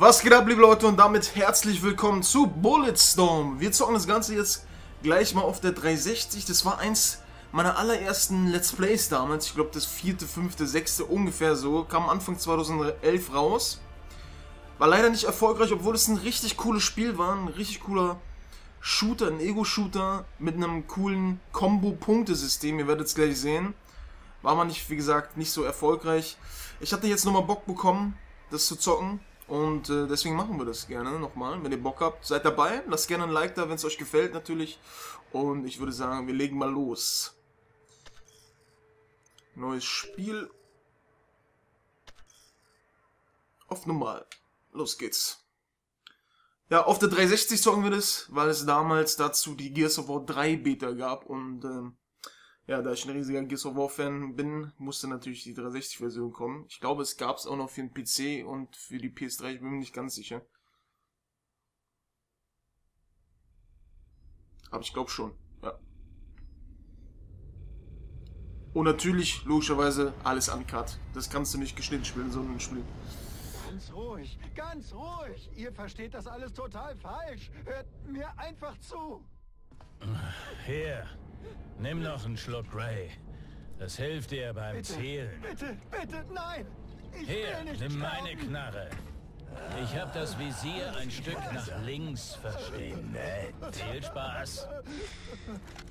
Was geht ab, liebe Leute, und damit herzlich willkommen zu Bulletstorm. Wir zocken das Ganze jetzt gleich mal auf der 360. Das war eins meiner allerersten Let's Plays damals. Ich glaube, das 4., 5., 6. ungefähr so. Kam Anfang 2011 raus. War leider nicht erfolgreich, obwohl es ein richtig cooles Spiel war. Ein richtig cooler Shooter, ein Ego-Shooter mit einem coolen Combo-Punktesystem. Ihr werdet es gleich sehen. War man nicht, wie gesagt, nicht so erfolgreich. Ich hatte jetzt nochmal Bock bekommen, das zu zocken. Und deswegen machen wir das gerne nochmal. Wenn ihr Bock habt, seid dabei. Lasst gerne ein Like da, wenn es euch gefällt natürlich. Und ich würde sagen, wir legen mal los. Neues Spiel. Auf normal. Los geht's. Ja, auf der 360 zocken wir das, weil es damals dazu die Gears of War 3 Beta gab. Und ja, da ich ein riesiger Gears of War Fan bin, musste natürlich die 360-Version kommen. Ich glaube, es gab es auch noch für den PC und für die PS3, ich bin mir nicht ganz sicher. Aber ich glaube schon, ja. Und natürlich, logischerweise, alles uncut. Das kannst du nicht geschnitten spielen, so ein Spiel. Ganz ruhig, ganz ruhig! Ihr versteht das alles total falsch! Hört mir einfach zu! Hier! Nimm noch einen Schluck, Ray. Das hilft dir beim Zielen. Bitte, bitte, nein! Ich will nicht nimm meine Knarre. Ich hab das Visier ein Stück nach links verschoben. Viel Spaß.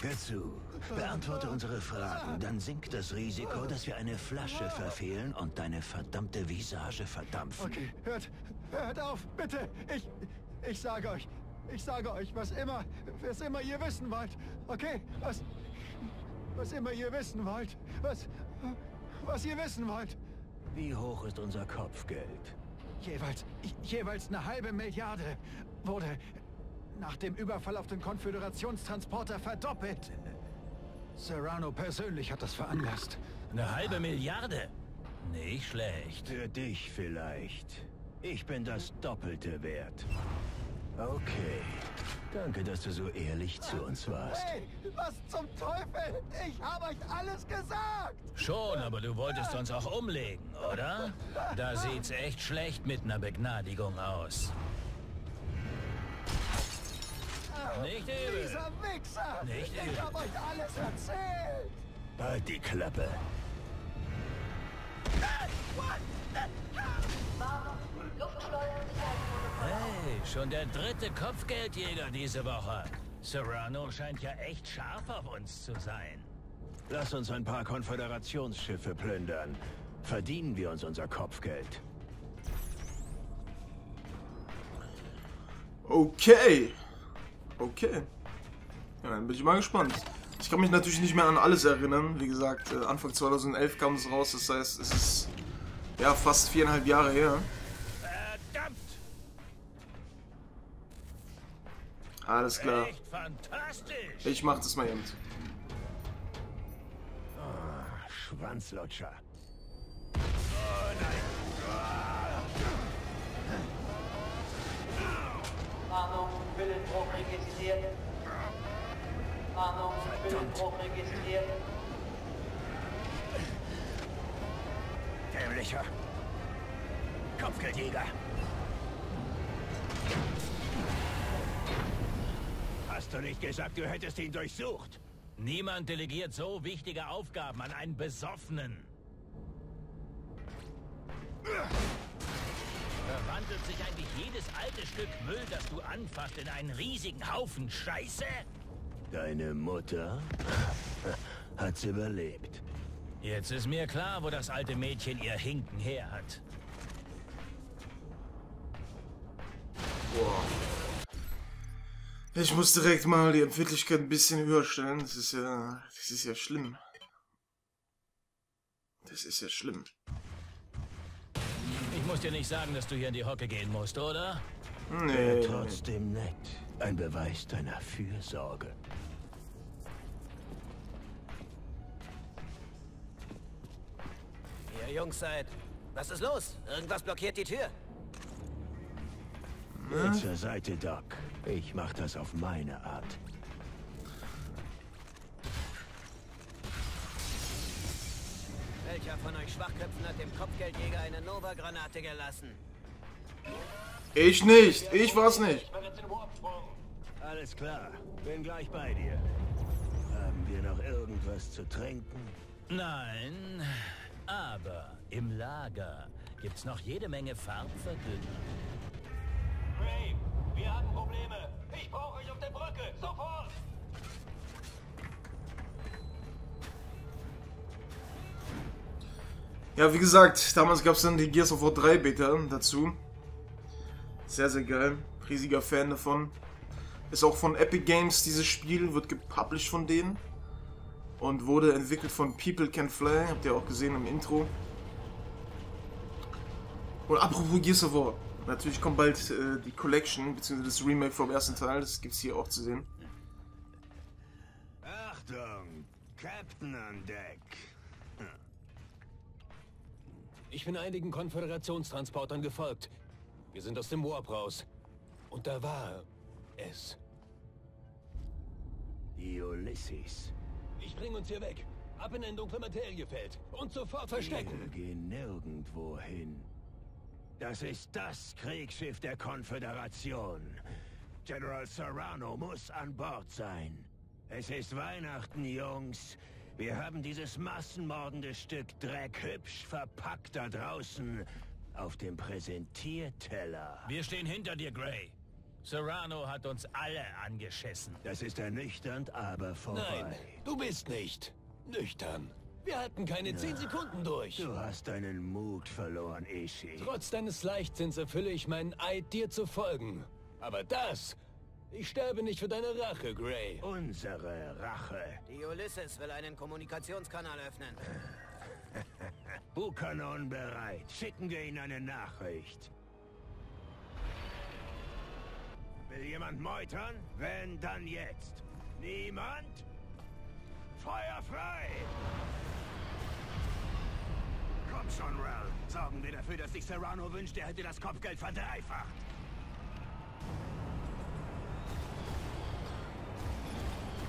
Hör zu. Beantworte unsere Fragen, dann sinkt das Risiko, dass wir eine Flasche verfehlen und deine verdammte Visage verdampfen. Okay, hört auf, bitte. Ich sage euch. Ich sage euch, was immer ihr wissen wollt, okay? Was immer ihr wissen wollt, was ihr wissen wollt. Wie hoch ist unser Kopfgeld? Jeweils 1/2 Milliarde wurde nach dem Überfall auf den Konföderationstransporter verdoppelt. Serrano persönlich hat das veranlasst. 1/2 Milliarde? Nicht schlecht. Für dich vielleicht. Ich bin das Doppelte wert. Okay. Danke, dass du so ehrlich zu uns warst. Hey, was zum Teufel? Ich habe euch alles gesagt! Schon, aber du wolltest uns auch umlegen, oder? Da sieht's echt schlecht mit einer Begnadigung aus. Nicht übel. Dieser Wichser! Nicht übel. Ich habe euch alles erzählt! Halt die Klappe. Hey, schon der 3. Kopfgeldjäger diese Woche. Serrano scheint ja echt scharf auf uns zu sein. Lass uns ein paar Konföderationsschiffe plündern. Verdienen wir uns unser Kopfgeld. Okay. Okay. Ja, dann bin ich mal gespannt. Ich kann mich natürlich nicht mehr an alles erinnern. Wie gesagt, Anfang 2011 kam es raus. Das heißt, es ist ja fast 4,5 Jahre her. Alles klar. Ich mach das mal eben. Oh, Schwanzlutscher. Oh nein. Warnung, Willenbruch registriert. Warnung, Willenbruch registriert. Dämlicher Kopfgeldjäger. Hast du nicht gesagt, du hättest ihn durchsucht? Niemand delegiert so wichtige Aufgaben an einen Besoffenen. Verwandelt sich eigentlich jedes alte Stück Müll, das du anfasst, in einen riesigen Haufen Scheiße? Deine Mutter hat's überlebt. Jetzt ist mir klar, wo das alte Mädchen ihr Hinken her hat. Wow. Ich muss direkt mal die Empfindlichkeit ein bisschen höher stellen. Das ist ja schlimm. Das ist ja schlimm. Ich muss dir nicht sagen, dass du hier in die Hocke gehen musst, oder? Nee. Trotzdem nett. Ein Beweis deiner Fürsorge. Ihr Jungs seid. Was ist los? Irgendwas blockiert die Tür. Geh zur Seite, Doc. Ich mach das auf meine Art. Welcher von euch Schwachköpfen hat dem Kopfgeldjäger eine Nova-Granate gelassen? Ich nicht, ich war's nicht. Alles klar, bin gleich bei dir. Haben wir noch irgendwas zu trinken? Nein, aber im Lager gibt's noch jede Menge Farbverdünner. Ray, wir haben Probleme. Ich brauche euch auf der Brücke, sofort! Ja, wie gesagt, damals gab es dann die Gears of War 3 Beta dazu. Sehr, sehr geil. Riesiger Fan davon. Ist auch von Epic Games dieses Spiel, wird gepublished von denen. Und wurde entwickelt von People Can Fly, habt ihr auch gesehen im Intro. Und apropos Gears of War. Natürlich kommt bald die Collection, bzw. das Remake vom ersten Teil, das gibt's hier auch zu sehen. Achtung, Captain an Deck. Ich bin einigen Konföderationstransportern gefolgt. Wir sind aus dem Warp raus. Und da war es. Die Ulysses. Ich bringe uns hier weg. Ab in ein dunkles Materiefeld. Und sofort verstecken. Wir gehen nirgendwo hin. Das ist das Kriegsschiff der Konföderation. General Serrano muss an Bord sein. Es ist Weihnachten, Jungs. Wir haben dieses massenmordende Stück Dreck hübsch verpackt da draußen auf dem Präsentierteller. Wir stehen hinter dir, Gray. Serrano hat uns alle angeschissen. Das ist ernüchternd, aber vorbei. Nein, du bist nicht nüchtern. Wir hatten keine 10 Sekunden durch. Du hast deinen Mut verloren, Ishi. Trotz deines Leichtsinns erfülle ich meinen Eid, dir zu folgen. Aber das... Ich sterbe nicht für deine Rache, Gray. Unsere Rache. Die Ulysses will einen Kommunikationskanal öffnen. Buchanon bereit. Schicken wir ihnen eine Nachricht. Will jemand meutern? Wenn, dann jetzt. Niemand? Feuer frei! Komm schon, Ralph. Sorgen wir dafür, dass sich Serrano wünscht, er hätte das Kopfgeld verdreifacht.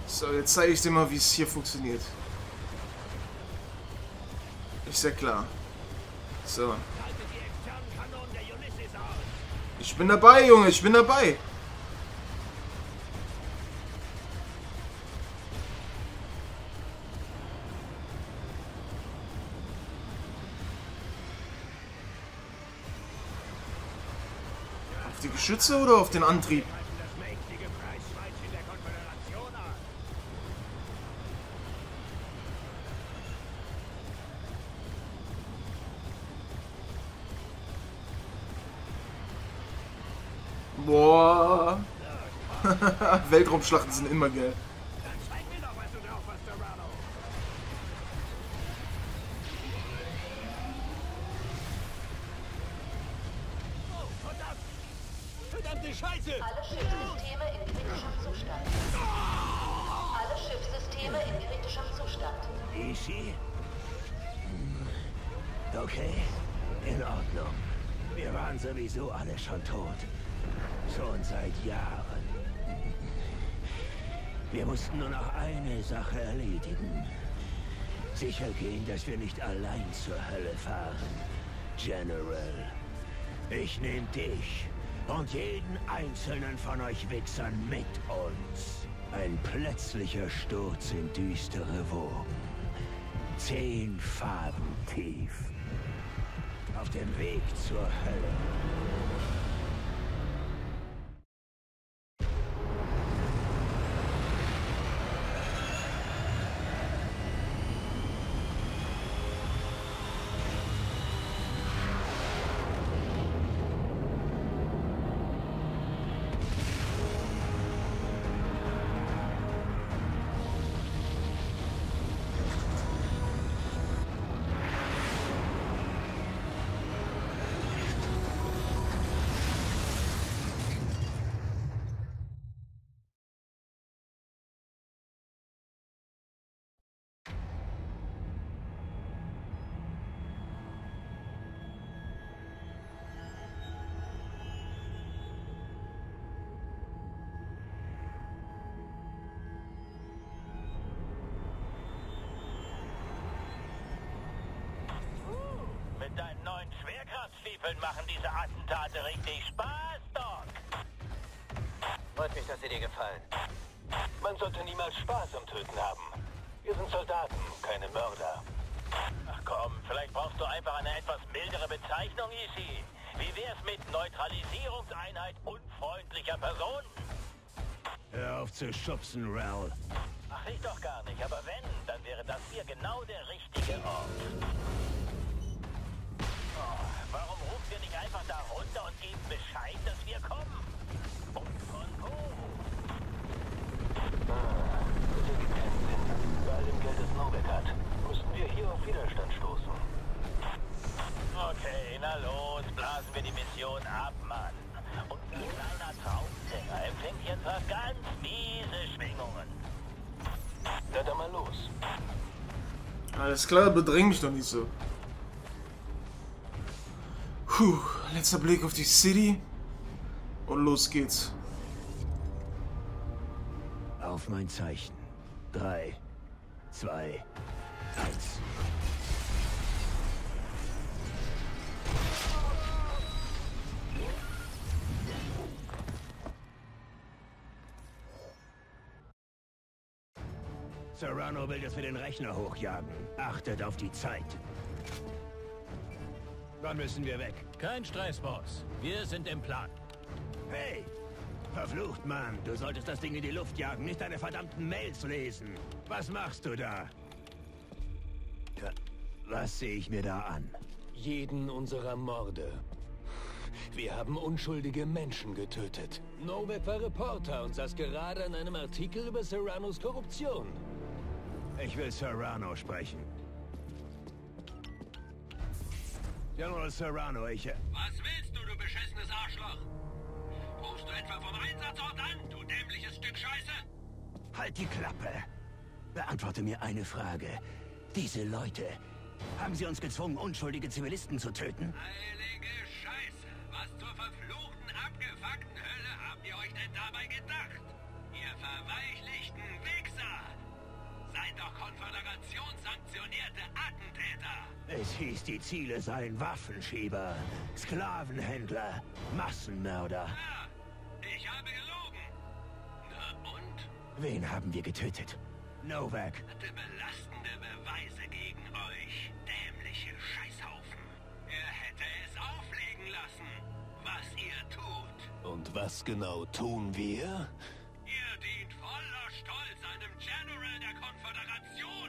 So, jetzt zeige ich dir mal, wie es hier funktioniert. Ist ja klar. So. Ich bin dabei, Junge, ich bin dabei. Auf die Geschütze oder auf den Antrieb? Boah. Weltraumschlachten sind immer geil. Verdammte Scheiße! Alle Schiffssysteme in kritischem Zustand. Alle Schiffssysteme in kritischem Zustand. Ishi? Okay, in Ordnung. Wir waren sowieso alle schon tot. Schon seit Jahren. Wir mussten nur noch eine Sache erledigen. Sicher gehen, dass wir nicht allein zur Hölle fahren. General, ich nehme dich und jeden einzelnen von euch Wichsern mit uns. Ein plötzlicher Sturz in düstere Wogen. 10 Faden tief. Auf dem Weg zur Hölle. Mit deinen neuen Schwerkraftstiefeln machen diese Attentate richtig Spaß! Freut mich, dass sie dir gefallen. Man sollte niemals Spaß am Töten haben. Wir sind Soldaten, keine Mörder. Ach komm, vielleicht brauchst du einfach eine etwas mildere Bezeichnung, Ishi. Wie wär's mit Neutralisierungseinheit unfreundlicher Personen? Hör auf zu schubsen, Ral. Ach, ich doch gar nicht. Aber wenn, dann wäre das hier genau der richtige Ort. Oh, warum ruft ihr nicht einfach da runter und gebt Bescheid, dass wir kommen? Und von wo? Ah, das ergibt keinen Sinn. Bei all dem Geld, das Norbert hat, müssten wir hier auf Widerstand stoßen. Okay, na los, blasen wir die Mission ab, Mann. Und ein kleiner Traumsänger empfängt jetzt was ganz miese Schwingungen. Na dann mal los. Alles klar, bedräng mich doch nicht so. Puh, letzter Blick auf die City. Und los geht's. Auf mein Zeichen. 3, 2, 1. Serrano will, dass wir den Rechner hochjagen. Achtet auf die Zeit. Dann müssen wir weg. Kein Stress, Boss. Wir sind im Plan. Hey! Verflucht, Mann. Du solltest das Ding in die Luft jagen, nicht deine verdammten Mails lesen. Was machst du da? Was sehe ich mir da an? Jeden unserer Morde. Wir haben unschuldige Menschen getötet. Nomad war Reporter und saß gerade an einem Artikel über Serranos Korruption. Ich will Serrano sprechen. General Serrano, Was willst du, du beschissenes Arschloch? Rufst du etwa vom Einsatzort an, du dämliches Stück Scheiße? Halt die Klappe. Beantworte mir eine Frage. Diese Leute, haben sie uns gezwungen, unschuldige Zivilisten zu töten? Heilige Scheiße! Was zur verfluchten, abgefuckten Hölle habt ihr euch denn dabei gedacht? Ihr verweichlichten Wichser! Seid doch konföderationssanktionierte Attentäter! Es hieß, die Ziele seien Waffenschieber, Sklavenhändler, Massenmörder. Ja, ich habe gelogen. Na und? Wen haben wir getötet? Novak. Hatte belastende Beweise gegen euch, dämliche Scheißhaufen. Ihr hätte es auflegen lassen, was ihr tut. Und was genau tun wir? Ihr dient voller Stolz einem General der Konföderation,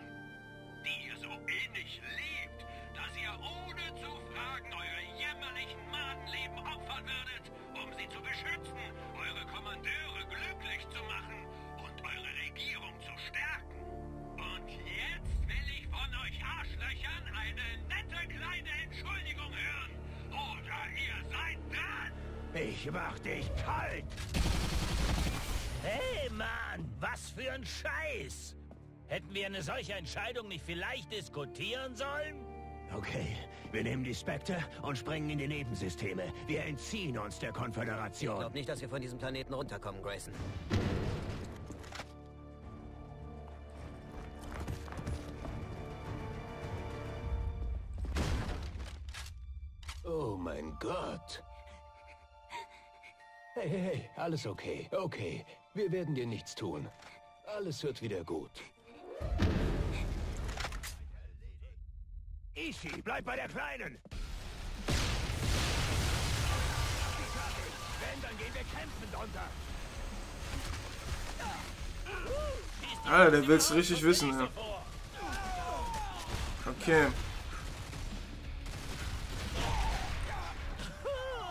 die ihr so innig liebt, dass ihr ohne zu fragen eure jämmerlichen Madenleben opfern würdet, um sie zu beschützen, eure Kommandeure glücklich zu machen und eure Regierung zu stärken. Und jetzt will ich von euch Arschlöchern eine nette kleine Entschuldigung hören. Oder ihr seid dran! Ich mach dich kalt! Hey Mann, was für ein Scheiß! Hätten wir eine solche Entscheidung nicht vielleicht diskutieren sollen? Okay, wir nehmen die Spectre und springen in die Nebensysteme. Wir entziehen uns der Konföderation. Ich glaube nicht, dass wir von diesem Planeten runterkommen, Grayson. Oh mein Gott. Hey, hey, hey, alles okay, okay. Wir werden dir nichts tun. Alles wird wieder gut. Ishi, bleib bei der Kleinen! Wenn, dann gehen wir kämpfen drunter! Alter, der will's richtig wissen, ja. Okay.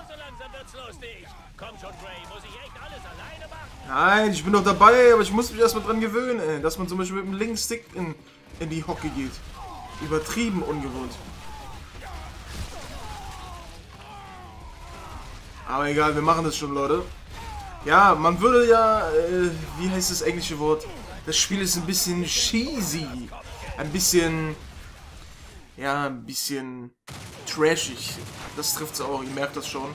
So langsam wird's lustig. Komm schon, Gray, muss ich echt alles alleine machen? Nein, ich bin doch dabei, aber ich muss mich erstmal dran gewöhnen, ey, dass man zum Beispiel mit dem linken Stick in die Hocke geht. Übertrieben ungewohnt. Aber egal, wir machen das schon, Leute. Ja, man würde ja... wie heißt das englische Wort? Das Spiel ist ein bisschen cheesy. Ein bisschen... ja, ein bisschen... trashig. Das trifft es auch, ihr merkt das schon.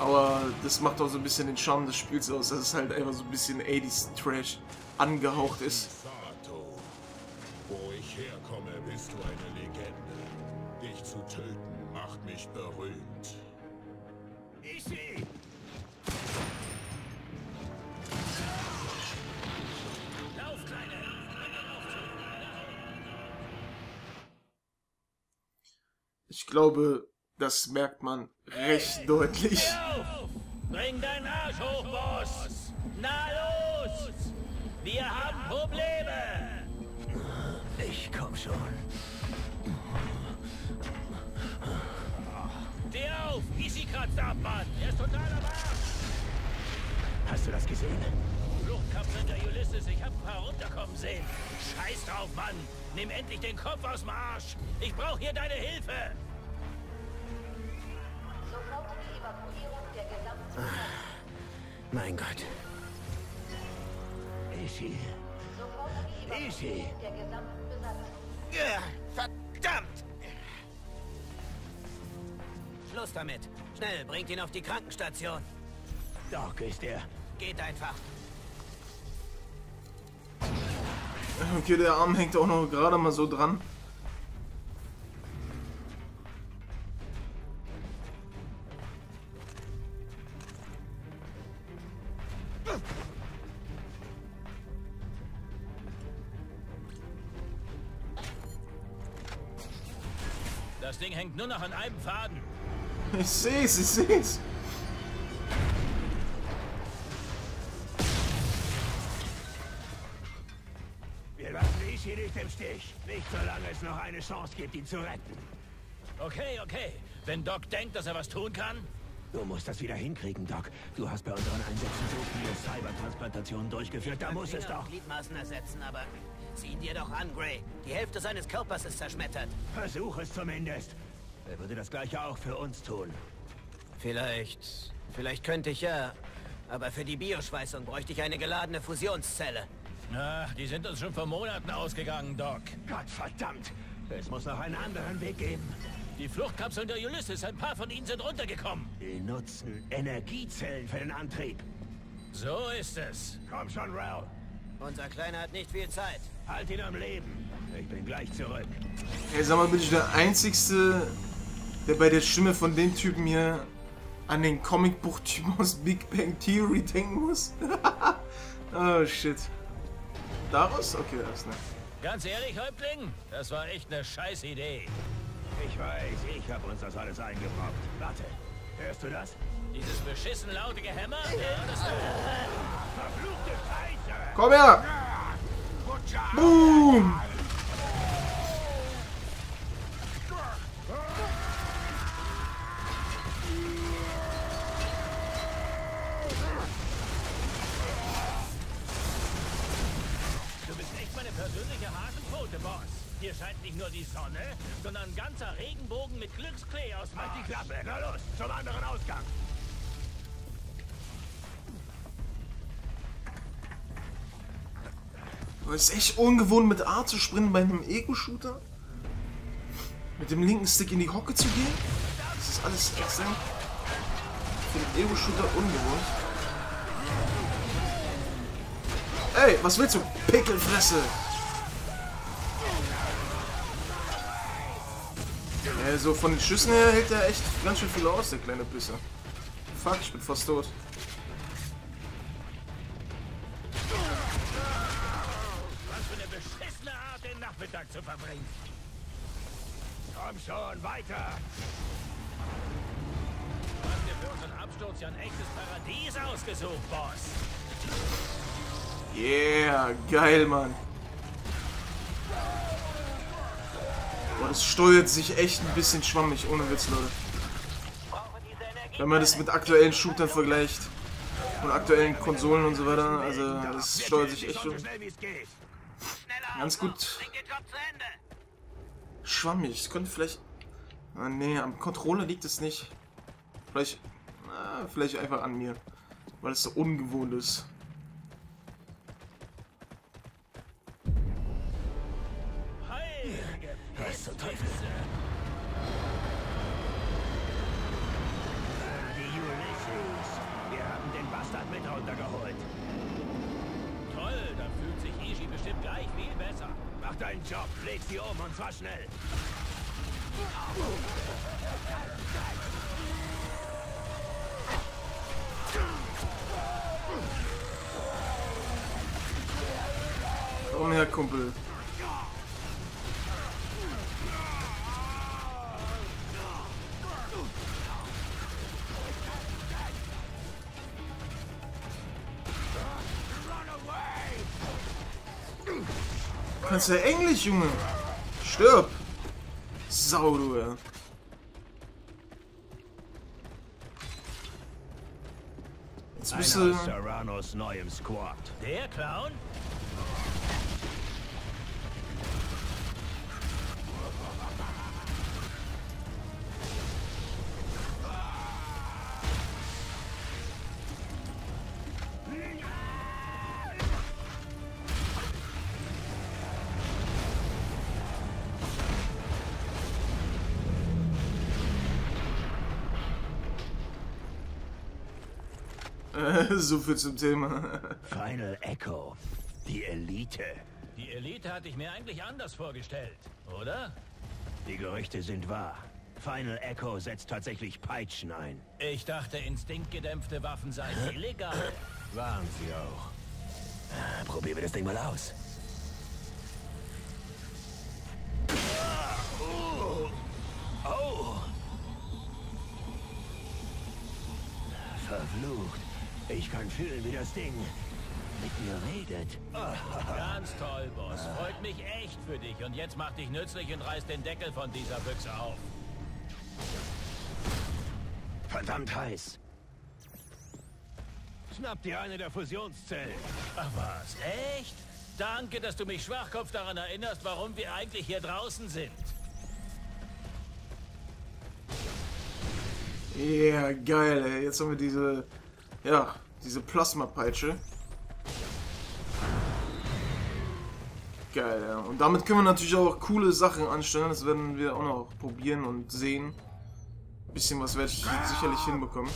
Aber das macht auch so ein bisschen den Charme des Spiels aus, dass es halt einfach so ein bisschen 80s Trash angehaucht ist. Wo ich herkomme, bist du eine Legende. Dich zu töten macht mich berühmt. Ishi! Ich glaube, das merkt man recht deutlich. Bring deinen Arsch hoch, Boss! Na los! Wir haben Probleme! Ich komm schon. Steh auf! Ishi kratzt ab, Mann! Er ist total am Arsch! Hast du das gesehen? Fluchtkampf hinter Ulysses, ich hab ein paar runterkommen sehen. Scheiß drauf, Mann! Nimm endlich den Kopf aus dem Arsch! Ich brauch hier deine Hilfe! Sofortige Evakuierung der gesamten Stadt. Mein Gott. Ishi. Ishi. Der gesamten Besatzung. Ja, verdammt! Schluss damit. Schnell, bringt ihn auf die Krankenstation. Doc ist er. Geht einfach. Okay, der Arm hängt auch noch gerade mal so dran. Das Ding hängt nur noch an einem Faden. Ich seh's, ich seh's. Wir lassen Ishi nicht im Stich. Nicht solange es noch eine Chance gibt, ihn zu retten. Okay, okay. Wenn Doc denkt, dass er was tun kann... Du musst das wieder hinkriegen, Doc. Du hast bei unseren Einsätzen so viele Cybertransplantationen durchgeführt. Da muss es doch... Gliedmaßen ersetzen, aber... Zieh ihn dir doch an, Gray. Die Hälfte seines Körpers ist zerschmettert. Versuch es zumindest. Er würde das Gleiche auch für uns tun. Vielleicht könnte ich ja. Aber für die Bioschweißung bräuchte ich eine geladene Fusionszelle. Ach, die sind uns schon vor Monaten ausgegangen, Doc. Gottverdammt! Es muss noch einen anderen Weg geben. Die Fluchtkapseln der Ulysses, ein paar von ihnen sind runtergekommen. Die nutzen Energiezellen für den Antrieb. So ist es. Komm schon, Rao. Unser Kleiner hat nicht viel Zeit. Halt ihn am Leben. Ich bin gleich zurück. Hey, sag mal, bin ich der Einzige, der bei der Stimme von dem Typen hier an den Comicbuchtypen aus Big Bang Theory denken muss? Oh, shit. Daraus? Okay, das ist nett. Ganz ehrlich, Häuptling? Das war echt eine scheiß Idee. Ich weiß, ich habe uns das alles eingebrockt. Warte, hörst du das? Dieses beschissen laute Gehämmer? Verfluchte Scheiße! Komm her! Boom! Hier scheint nicht nur die Sonne, sondern ein ganzer Regenbogen mit Glücksklee aus. Halt die Klappe, na los, zum anderen Ausgang. Aber es ist echt ungewohnt, mit A zu springen bei einem Ego-Shooter. Mit dem linken Stick in die Hocke zu gehen. Das ist alles extrem für den Ego-Shooter ungewohnt. Ey, was willst du? Pickelfresse! Also von den Schüssen her hält er echt ganz schön viel aus, der kleine Pisser. Fuck, ich bin fast tot. Was für eine beschissene Art, den Nachmittag zu verbringen. Komm schon, weiter! Du hast dir für unseren Absturz ja ein echtes Paradies ausgesucht, Boss. Yeah, geil, Mann. Boah, das steuert sich echt ein bisschen schwammig, ohne Witz, Leute. Wenn man das mit aktuellen Shootern vergleicht und aktuellen Konsolen und so weiter, also das steuert sich echt schon ganz gut schwammig. Es könnte vielleicht... Ah, nee, am Controller liegt es nicht. Vielleicht... Ah, vielleicht einfach an mir, weil es so ungewohnt ist. Was zum Teufel? Die Ulysses. Wir haben den Bastard mit runtergeholt. Toll, dann fühlt sich Ishi bestimmt gleich viel besser. Mach deinen Job, leg sie um und zwar schnell. Komm her, Kumpel. Du kannst ja Englisch, Junge. Stirb. Sau, du, ja. Jetzt bist du... Serranos neuem Squad. Der Clown? So viel zum Thema. Final Echo. Die Elite. Die Elite hatte ich mir eigentlich anders vorgestellt, oder? Die Gerüchte sind wahr. Final Echo setzt tatsächlich Peitschen ein. Ich dachte, instinktgedämpfte Waffen seien illegal. Waren sie auch. Probieren wir das Ding mal aus. Oh. Verflucht. Ich kann fühlen, wie das Ding mit mir redet. Ganz toll, Boss. Freut mich echt für dich. Und jetzt mach dich nützlich und reiß den Deckel von dieser Büchse auf. Verdammt heiß. Schnapp dir eine der Fusionszellen. Ach was, echt? Danke, dass du mich, Schwachkopf, daran erinnerst, warum wir eigentlich hier draußen sind. Ja, yeah, geil, ey. Jetzt haben wir diese... Ja, diese Plasma-Peitsche. Geil, ja. Und damit können wir natürlich auch coole Sachen anstellen. Das werden wir auch noch probieren und sehen. Ein bisschen was werde ich sicherlich hinbekommen.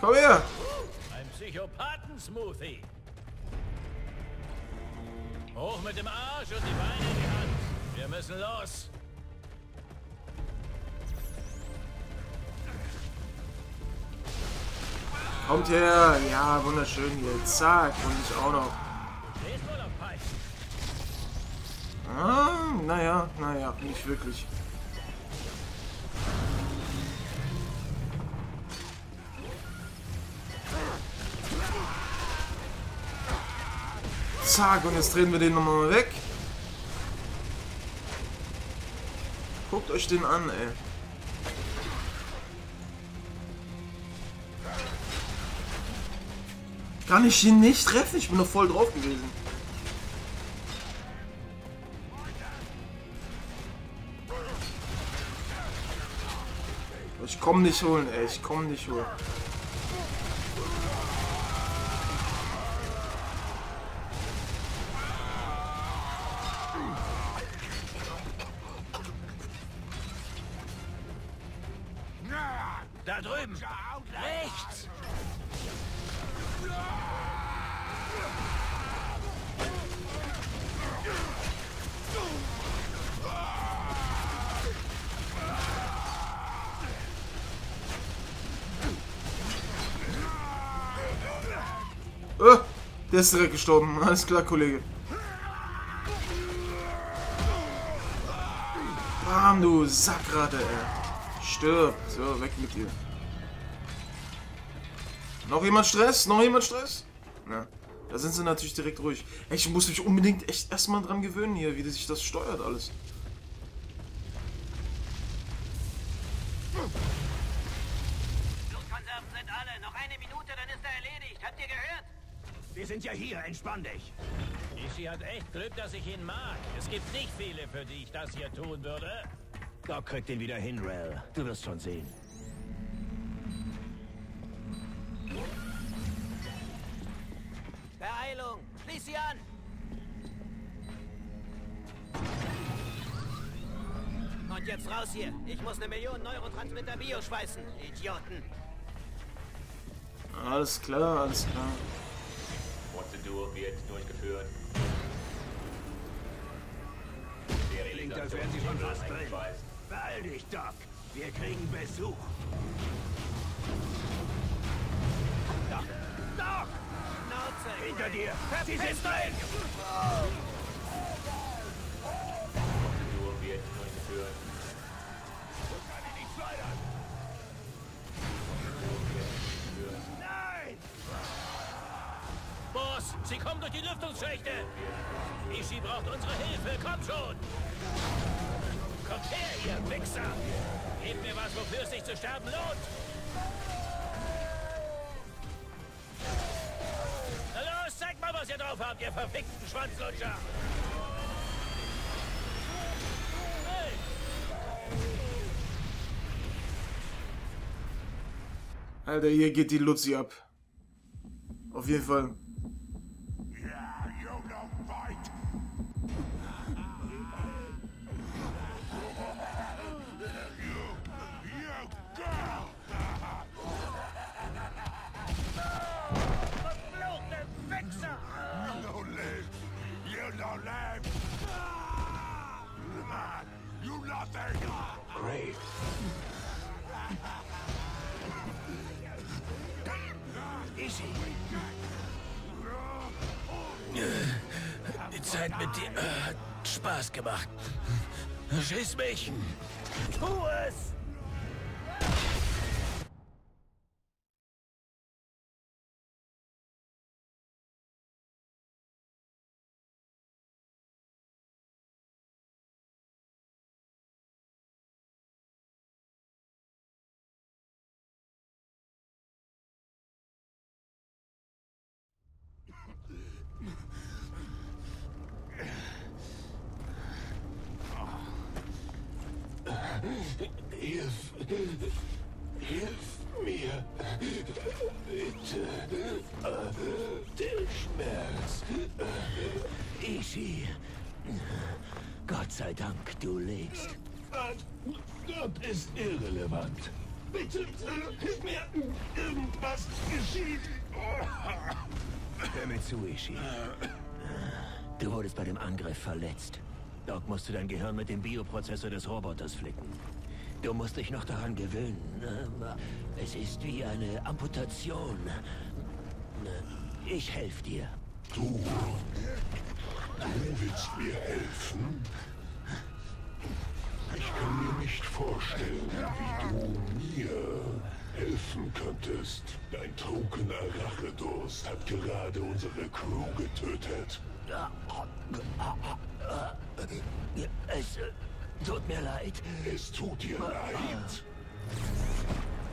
Komm her! Ein Psychopathen-Smoothie. Hoch mit dem Arsch und die Beine in die Hand. Wir müssen los! Kommt her! Ja, wunderschön hier. Zack, und ich auch noch. Ah, naja, nicht wirklich. Zack, und jetzt drehen wir den nochmal weg. Guckt euch den an, ey. Kann ich ihn nicht treffen? Ich bin doch voll drauf gewesen. Ich komm nicht holen, ey. Ich komm nicht holen. Da drüben! Rechts! Oh, der ist direkt gestorben. Alles klar, Kollege. Bam, du Sackratte, ey. Stirb. So, weg mit dir. Noch jemand Stress? Noch jemand Stress? Na, da sind sie natürlich direkt ruhig. Ich muss mich unbedingt echt erstmal dran gewöhnen hier, wie sich das steuert alles. Luftkonserven sind alle. Noch eine Minute, dann ist er erledigt. Habt ihr gehört? Wir sind ja hier. Entspann dich. Ishi hat echt Glück, dass ich ihn mag. Es gibt nicht viele, für die ich das hier tun würde. Doc kriegt den wieder hin, Rell. Du wirst schon sehen. Beeilung! Schließ sie an! Und jetzt raus hier! Ich muss 1 Million Neurotransmitter Bio schweißen, Idioten! Alles klar, alles klar. Prozedur wird durchgeführt. Da werden sie schon fast drin. Beeil dich, Doc. Wir kriegen Besuch. Doc! Doc! Schnauze! Hinter dir! Sie sind drin! Prozedur wird durchgeführt. Ich kann ihn nicht schleudern! Sie kommen durch die Lüftungsschächte! Ishi braucht unsere Hilfe, komm schon! Kommt her, ihr Wichser! Gebt mir was, wofür es sich zu sterben lohnt! Na los, zeigt mal, was ihr drauf habt, ihr verfickten Schwanzlutscher! Alter, hier geht die Luzi ab. Auf jeden Fall. Die Zeit mit dir hat Spaß gemacht. Schieß mich! Tu es! Hilf mir, bitte, der Schmerz, Ishi, Gott sei Dank, du lebst. Gott ist irrelevant. Bitte, hilf mir, irgendwas geschieht. Hör mir zu, Ishi. Du wurdest bei dem Angriff verletzt. Doc musste dein Gehirn mit dem Bioprozessor des Roboters flicken. Du musst dich noch daran gewöhnen. Es ist wie eine Amputation. Ich helfe dir. Du willst mir helfen? Ich kann mir nicht vorstellen, wie du mir helfen könntest. Dein trunkener Rachedurst hat gerade unsere Crew getötet. Es tut mir leid. Es tut dir leid?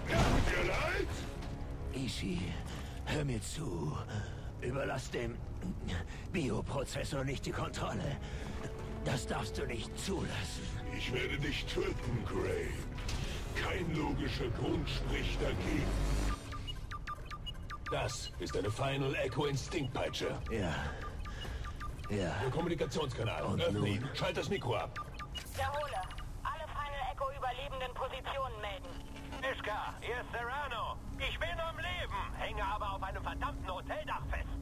Tut dir leid? Ishi, hör mir zu. Überlass dem Bioprozessor nicht die Kontrolle. Das darfst du nicht zulassen. Ich werde dich töten, Gray. Kein logischer Grund spricht dagegen. Das ist eine Final Echo Instinktpeitsche. Ja. Ja. Der Kommunikationskanal. Und öffne ihn. Schalt das Mikro ab. Wiederhole. Alle Final Echo-Überlebenden Positionen melden. Nishka, hier ist Serrano. Ich bin am Leben, hänge aber auf einem verdammten Hoteldach fest.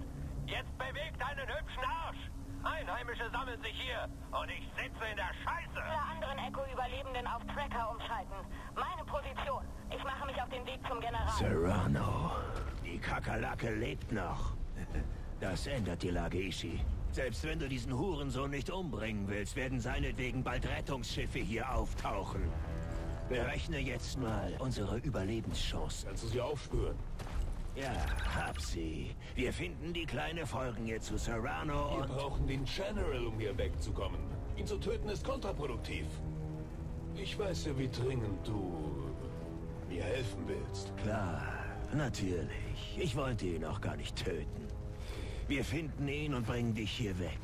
Jetzt bewegt einen hübschen Arsch. Einheimische sammeln sich hier und ich sitze in der Scheiße. Alle anderen Echo-Überlebenden auf Tracker umschalten. Meine Position. Ich mache mich auf den Weg zum General. Serrano. Die Kakerlake lebt noch. Das ändert die Lage, Ishi. Selbst wenn du diesen Hurensohn nicht umbringen willst, werden seinetwegen bald Rettungsschiffe hier auftauchen. Berechne jetzt mal unsere Überlebenschancen. Kannst du sie aufspüren? Ja, hab sie. Wir finden die Kleine, folgen ihr zu Serrano und... Wir brauchen den General, um hier wegzukommen. Ihn zu töten ist kontraproduktiv. Ich weiß ja, wie dringend du mir helfen willst. Klar, natürlich. Ich wollte ihn auch gar nicht töten. Wir finden ihn und bringen dich hier weg.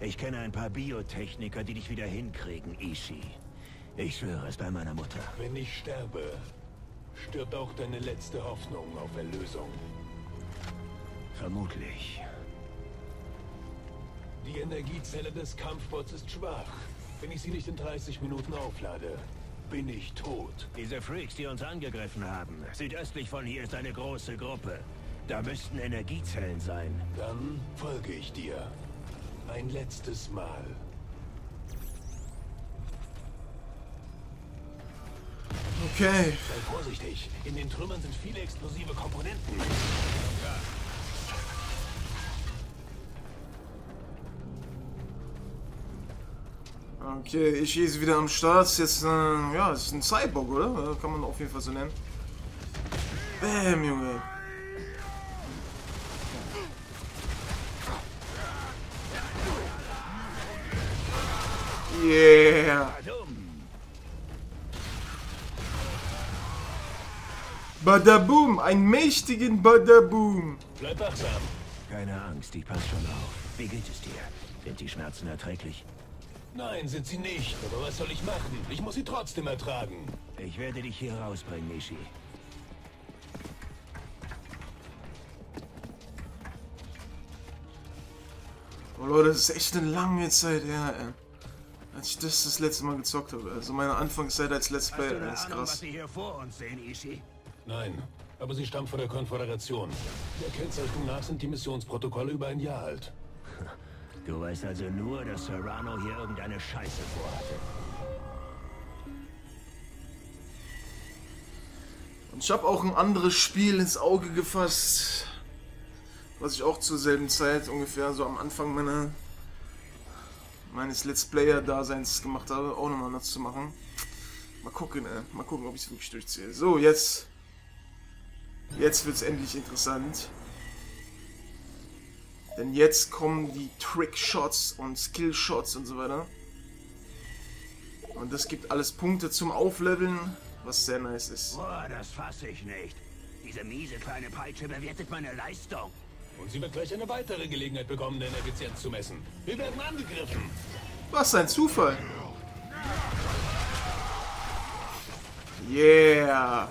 Ich kenne ein paar Biotechniker, die dich wieder hinkriegen, Ishi. Ich schwöre es bei meiner Mutter. Wenn ich sterbe, stirbt auch deine letzte Hoffnung auf Erlösung. Vermutlich. Die Energiezelle des Kampfbots ist schwach. Wenn ich sie nicht in 30 Minuten auflade, bin ich tot. Diese Freaks, die uns angegriffen haben. Südöstlich von hier ist eine große Gruppe. Da müssten Energiezellen sein. Dann folge ich dir. Ein letztes Mal. Okay. Sei vorsichtig. In den Trümmern sind viele explosive Komponenten. Okay, Ishi ist wieder am Start. Jetzt, ja, ist ein Cyborg, oder? Kann man auf jeden Fall so nennen. Bäm, Junge. Yeah. Badaboom, einen mächtigen Badaboom. Bleib wachsam. Keine Angst, ich passe schon auf. Wie geht es dir? Sind die Schmerzen erträglich? Nein, sind sie nicht. Aber was soll ich machen? Ich muss sie trotzdem ertragen. Ich werde dich hier rausbringen, Ishi. Oh Leute, das ist echt eine lange Zeit her, ey. Als ich das letzte Mal gezockt habe. Also meine Anfangszeit als Let's Play, ey, ist krass. Hast du eine Ahnung, was Sie hier vor uns sehen, Ishi? Nein, aber sie stammt von der Konföderation. Der Kennzeichnung nach sind die Missionsprotokolle über ein Jahr alt. Du weißt also nur, dass Serrano hier irgendeine Scheiße vorhatte. Und ich habe auch ein anderes Spiel ins Auge gefasst, was ich auch zur selben Zeit ungefähr so am Anfang meines Let's Player-Daseins gemacht habe, auch nochmal zu machen. Mal gucken, ey. Mal gucken, ob ich es wirklich durchziehe. So, jetzt. Jetzt wird es endlich interessant. Denn jetzt kommen die Trickshots und Skillshots und so weiter. Und das gibt alles Punkte zum Aufleveln, was sehr nice ist. Boah, das fasse ich nicht. Diese miese kleine Peitsche bewertet meine Leistung. Und sie wird gleich eine weitere Gelegenheit bekommen, deine Effizienz zu messen. Wir werden angegriffen. Was ein Zufall. Yeah.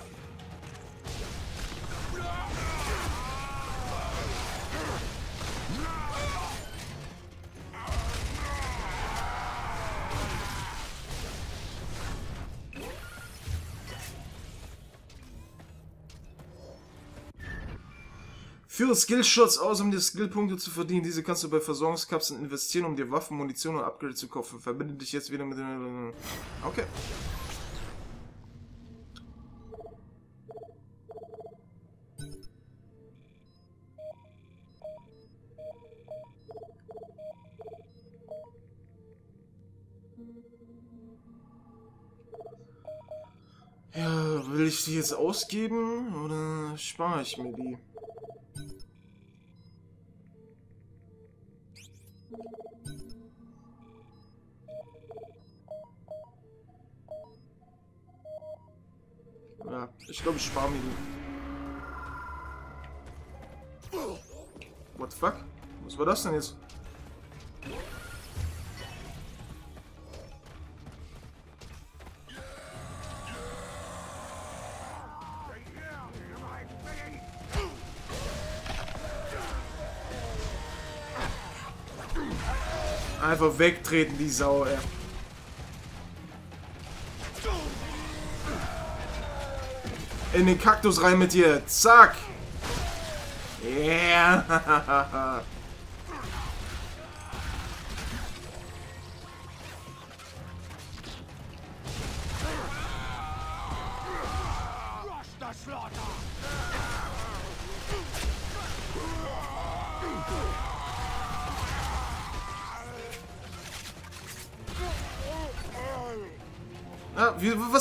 Führe Skillshots aus, um dir Skillpunkte zu verdienen. Diese kannst du bei Versorgungskapseln investieren, um dir Waffen, Munition und Upgrade zu kaufen. Verbinde dich jetzt wieder mit dem... Okay. Ja, will ich die jetzt ausgeben oder spare ich mir die? Ja, ich glaube, ich spare mir die. What the fuck? Was war das denn jetzt? Einfach wegtreten, die Sau, ey. In den Kaktus rein mit dir. Zack. Yeah. Ah,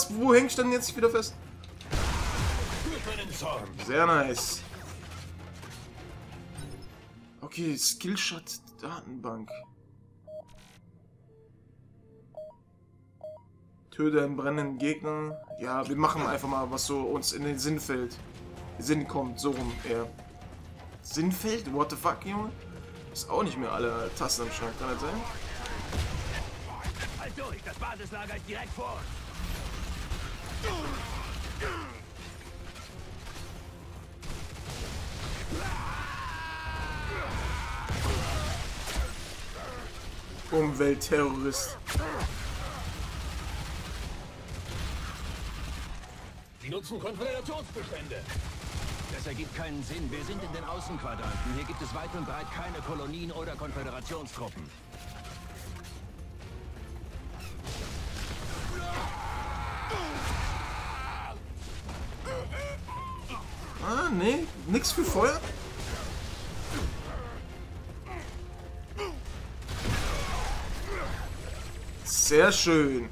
wo hänge ich denn jetzt wieder fest? Sehr nice. Okay, Skillshot Datenbank. Töte einen brennenden Gegner. Ja, wir machen einfach mal, was so uns in den Sinn fällt. Sinn kommt, so rum, eher. Sinn fällt? What the fuck, Junge? Ist auch nicht mehr alle Tasten am Schrank, kann das sein? Halt durch, das Basislager ist direkt vor uns. Umweltterrorist. Sie nutzen Konföderationsbestände. Das ergibt keinen Sinn. Wir sind in den Außenquadranten. Hier gibt es weit und breit keine Kolonien oder Konföderationstruppen. Ah, nee. Nix für Feuer. Sehr schön.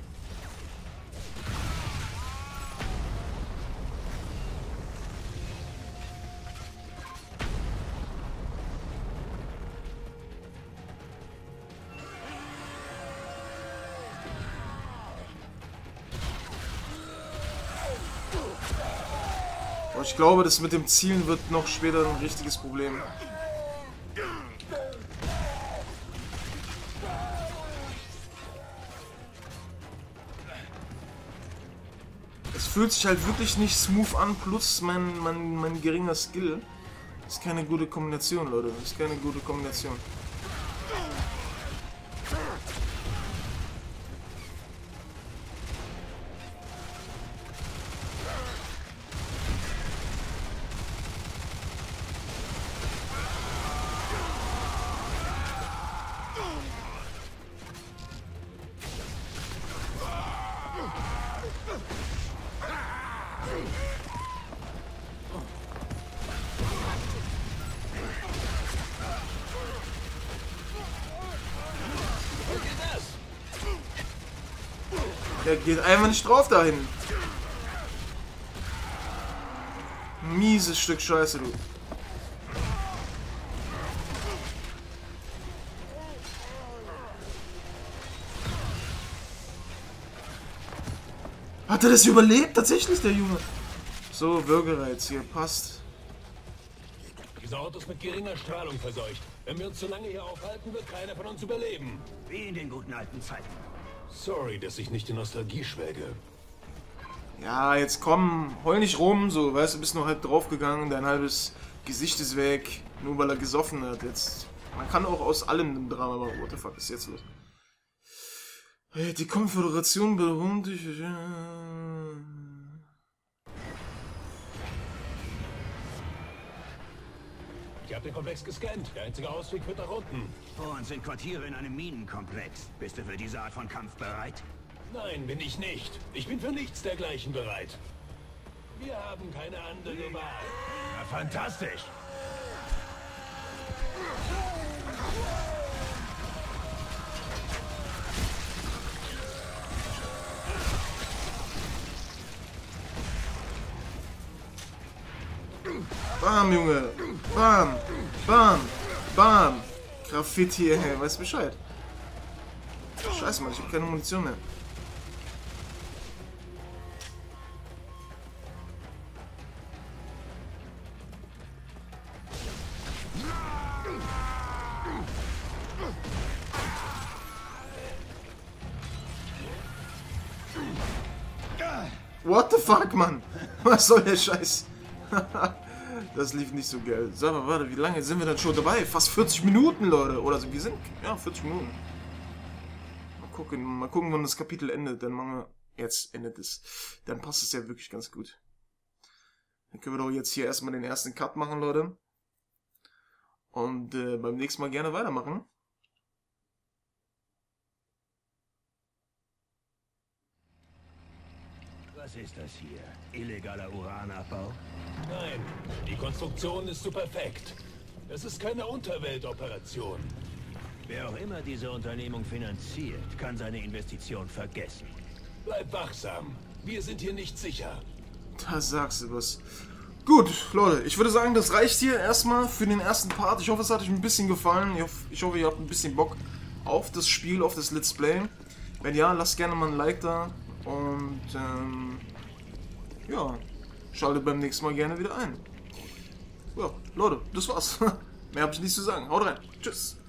Aber ich glaube, das mit dem Zielen wird noch später ein richtiges Problem. Es fühlt sich halt wirklich nicht smooth an, plus mein geringer Skill. Das ist keine gute Kombination, Leute. Das ist keine gute Kombination. Der geht einfach nicht drauf dahin. Mieses Stück Scheiße, du. Hat er das überlebt? Tatsächlich, der Junge. So, Würgereiz hier, passt. Dieser Ort ist mit geringer Strahlung verseucht. Wenn wir uns zu lange hier aufhalten, wird keiner von uns überleben. Wie in den guten alten Zeiten. Sorry, dass ich nicht die Nostalgie schwelge. Ja, jetzt komm, heul nicht rum, so, weißt du, bist nur halb draufgegangen, dein halbes Gesicht ist weg, nur weil er gesoffen hat, jetzt. Man kann auch aus allem ein Drama machen, what the fuck ist jetzt los? Die Konföderation berühmt dich. Ich habe den Komplex gescannt. Der einzige Ausweg wird nach unten. Vor uns sind Quartiere in einem Minenkomplex. Bist du für diese Art von Kampf bereit? Nein, bin ich nicht. Ich bin für nichts dergleichen bereit. Wir haben keine andere Wahl. Na, fantastisch! Bam, Junge! Bam! Bam! Bam! Graffiti, ey, weiß Bescheid. Scheiße, Mann, ich hab keine Munition mehr. What the fuck, Mann? Was soll der Scheiß? Das lief nicht so geil. Sag mal, warte, wie lange sind wir dann schon dabei? Fast 40 Minuten, Leute. Oder so, wir sind... Ja, 40 Minuten. Mal gucken, wann das Kapitel endet. Dann machen wir... Jetzt endet es. Dann passt es ja wirklich ganz gut. Dann können wir doch jetzt hier erstmal den ersten Cut machen, Leute. Und beim nächsten Mal gerne weitermachen. Was ist das hier? Illegaler Uranabbau? Nein, die Konstruktion ist zu perfekt. Das ist keine Unterweltoperation. Wer auch immer diese Unternehmung finanziert, kann seine Investition vergessen. Bleib wachsam. Wir sind hier nicht sicher. Da sagst du was. Gut, Leute, ich würde sagen, das reicht hier erstmal für den ersten Part. Ich hoffe, es hat euch ein bisschen gefallen. Ich hoffe, ihr habt ein bisschen Bock auf das Spiel, auf das Let's Play. Wenn ja, lasst gerne mal ein Like da. Und, ja, schaltet beim nächsten Mal gerne wieder ein. Ja, Leute, das war's. Mehr habe ich nicht zu sagen. Haut rein. Tschüss.